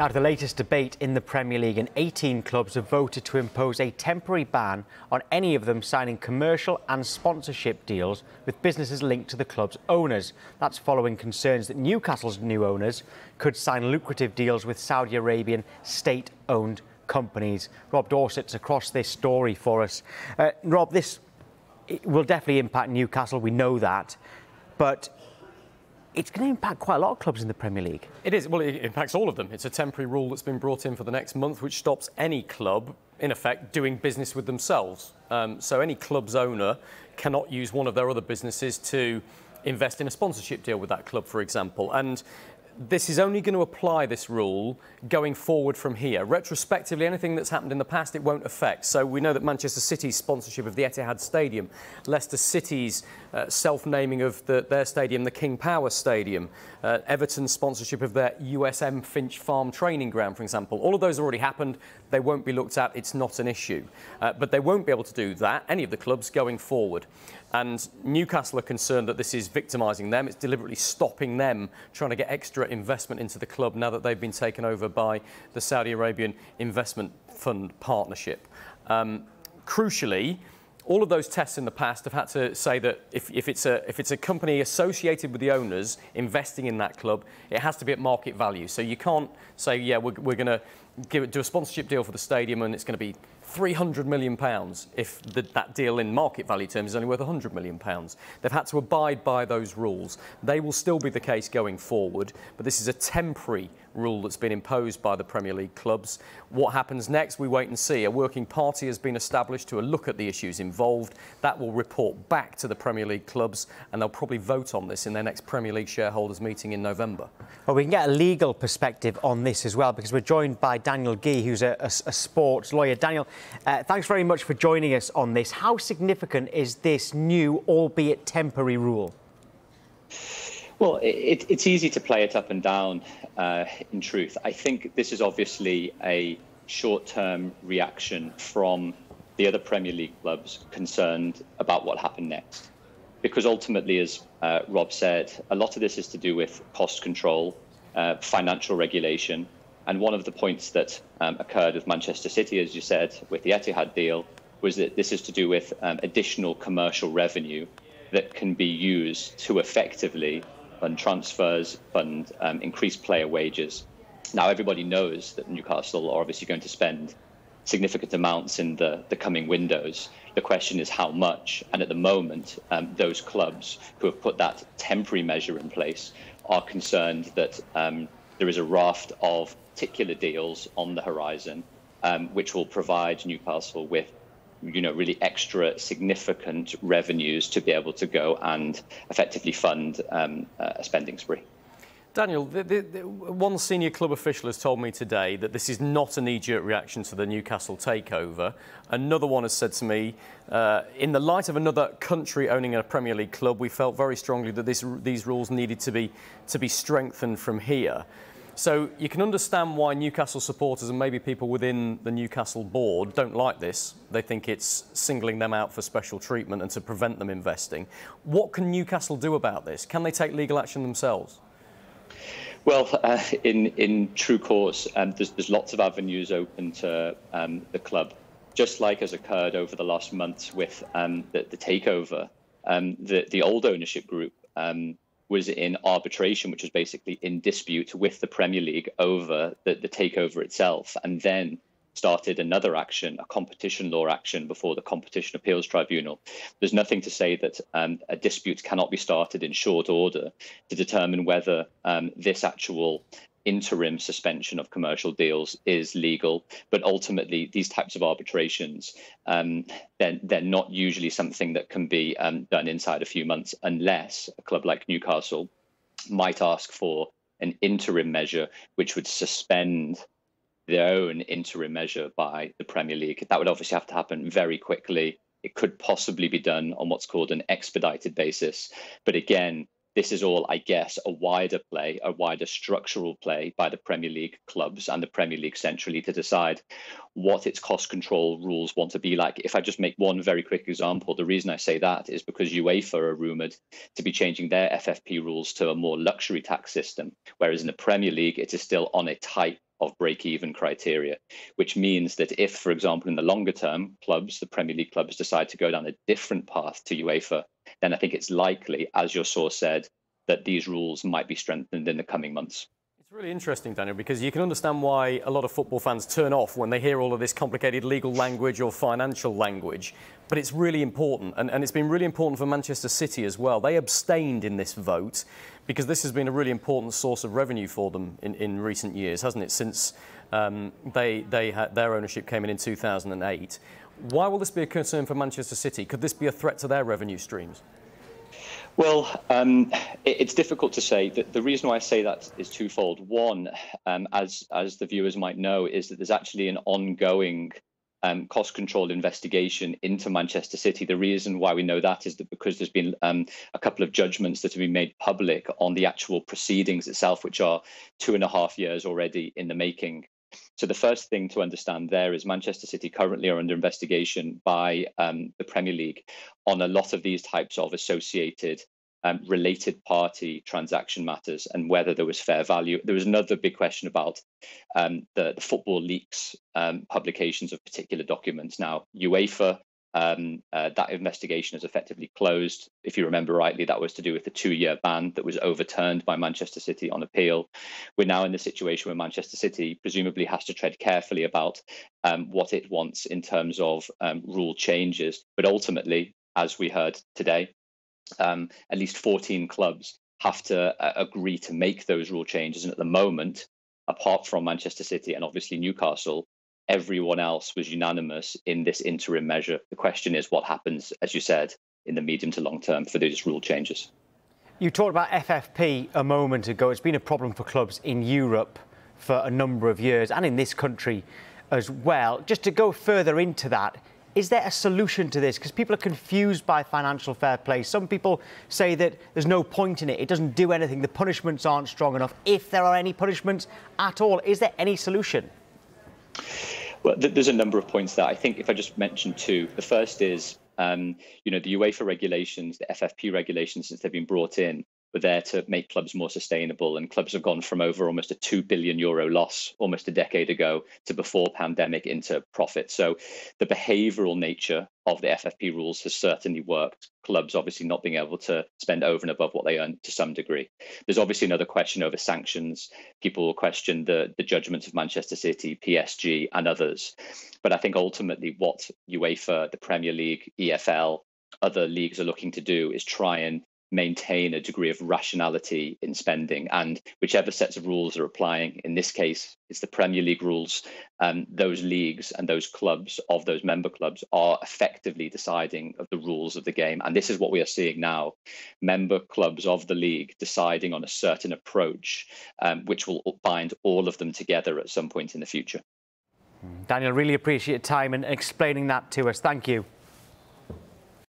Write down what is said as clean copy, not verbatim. Now to the latest debate in the Premier League, and 18 clubs have voted to impose a temporary ban on any of them signing commercial and sponsorship deals with businesses linked to the club's owners. That's following concerns that Newcastle's new owners could sign lucrative deals with Saudi Arabian state-owned companies. Rob Dorsett's across this story for us. Rob, this will definitely impact Newcastle, we know that, but it's going to impact quite a lot of clubs in the Premier League. It is. Well, it impacts all of them. It's a temporary rule that's been brought in for the next month, which stops any club, in effect, doing business with themselves. So any club's owner cannot use one of their other businesses to invest in a sponsorship deal with that club, for example. And this is only going to apply, this rule, going forward from here. Retrospectively, anything that's happened in the past, it won't affect. So we know that Manchester City's sponsorship of the Etihad Stadium, Leicester City's self-naming of their stadium, the King Power Stadium, Everton's sponsorship of their USM Finch Farm training ground, for example, all of those already happened. They won't be looked at. It's not an issue. But they won't be able to do that, any of the clubs, going forward. And Newcastle are concerned that this is victimising them. It's deliberately stopping them trying to get extra investment into the club now that they've been taken over by the Saudi Arabian Investment Fund partnership. Crucially, all of those tests in the past have had to say that if it's a company associated with the owners investing in that club, it has to be at market value. So you can't say, yeah, we're going to do a sponsorship deal for the stadium and it's going to be £300 million if that deal in market value terms is only worth £100 million. They've had to abide by those rules. They will still be the case going forward, but this is a temporary rule that's been imposed by the Premier League clubs. What happens next, we wait and see. A working party has been established to look at the issues involved. That will report back to the Premier League clubs, and they'll probably vote on this in their next Premier League shareholders meeting in November. Well, we can get a legal perspective on this as well, because we're joined by Daniel Gee, who's a sports lawyer. Daniel, thanks very much for joining us on this. How significant is this new, albeit temporary, rule? Well, it's easy to play it up and down, in truth. I think this is obviously a short-term reaction from the other Premier League clubs concerned about what happened next. Because ultimately, as Rob said, a lot of this is to do with cost control, financial regulation. And one of the points that occurred with Manchester City, as you said, with the Etihad deal, was that this is to do with additional commercial revenue that can be used to effectively fund transfers, fund increased player wages. Now, everybody knows that Newcastle are obviously going to spend significant amounts in the coming windows. The question is how much, and at the moment, those clubs who have put that temporary measure in place are concerned that there is a raft of particular deals on the horizon, which will provide Newcastle with, you know, really extra significant revenues to be able to go and effectively fund a spending spree. Daniel, one senior club official has told me today that this is not a knee-jerk reaction to the Newcastle takeover. Another one has said to me, in the light of another country owning a Premier League club, we felt very strongly that these rules needed to be strengthened from here. So you can understand why Newcastle supporters and maybe people within the Newcastle board don't like this. They think it's singling them out for special treatment and to prevent them investing. What can Newcastle do about this? Can they take legal action themselves? Well, in true course, there's lots of avenues open to the club, just like has occurred over the last months with the takeover. The old ownership group was in arbitration, which was basically in dispute with the Premier League over the takeover itself, and then started another action, a competition law action, before the Competition Appeals Tribunal. There's nothing to say that a dispute cannot be started in short order to determine whether this actual interim suspension of commercial deals is legal. But ultimately, these types of arbitrations, they're not usually something that can be done inside a few months, unless a club like Newcastle might ask for an interim measure which would suspend their own interim measure by the Premier League. That would obviously have to happen very quickly. It could possibly be done on what's called an expedited basis. But again, This is all, I guess, a wider play, a wider structural play by the Premier League clubs and the Premier League centrally to decide what its cost control rules want to be like. If I just make one very quick example, the reason I say that is because UEFA are rumoured to be changing their FFP rules to a more luxury tax system, whereas in the Premier League, it is still on a tight of break-even criteria, which means that if, for example, in the longer term, clubs, the Premier League clubs decide to go down a different path to UEFA, then I think it's likely, as your source said, that these rules might be strengthened in the coming months. It's really interesting, Daniel, because you can understand why a lot of football fans turn off when they hear all of this complicated legal language or financial language. But it's really important, and it's been really important for Manchester City as well. They abstained in this vote because this has been a really important source of revenue for them in recent years, hasn't it, since they had their ownership came in 2008. Why will this be a concern for Manchester City? Could this be a threat to their revenue streams? Well, it's difficult to say. The reason why I say that is twofold. One, as the viewers might know, is that there's actually an ongoing cost control investigation into Manchester City. The reason why we know that is that because there's been a couple of judgments that have been made public on the actual proceedings itself, which are 2.5 years already in the making. So the first thing to understand there is Manchester City currently are under investigation by the Premier League on a lot of these types of associated related party transaction matters and whether there was fair value. There was another big question about the football leaks publications of particular documents. Now, UEFA, that investigation is effectively closed. If you remember rightly, that was to do with the 2-year ban that was overturned by Manchester City on appeal. We're now in the situation where Manchester City presumably has to tread carefully about what it wants in terms of rule changes. But ultimately, as we heard today, at least 14 clubs have to agree to make those rule changes. And at the moment, apart from Manchester City and obviously Newcastle, everyone else was unanimous in this interim measure. The question is what happens, as you said, in the medium to long term for these rule changes. You talked about FFP a moment ago. It's been a problem for clubs in Europe for a number of years and in this country as well. Just to go further into that, is there a solution to this? Because people are confused by financial fair play. Some people say that there's no point in it. It doesn't do anything. The punishments aren't strong enough. If there are any punishments at all, is there any solution? Well, there's a number of points there. I think if I just mention two, the first is, you know, the UEFA regulations, the FFP regulations, since they've been brought in, were there to make clubs more sustainable. And clubs have gone from over almost a €2 billion loss almost a decade ago to before pandemic into profit. So the behavioural nature of the FFP rules has certainly worked. Clubs obviously not being able to spend over and above what they earn to some degree. There's obviously another question over sanctions. People will question the judgments of Manchester City, PSG and others. But I think ultimately what UEFA, the Premier League, EFL, other leagues are looking to do is try and maintain a degree of rationality in spending, and whichever sets of rules are applying, in this case, it's the Premier League rules, those leagues and those clubs of those member clubs are effectively deciding of the rules of the game. And this is what we are seeing now, member clubs of the league deciding on a certain approach, which will bind all of them together at some point in the future. Daniel, really appreciate your time and explaining that to us. Thank you.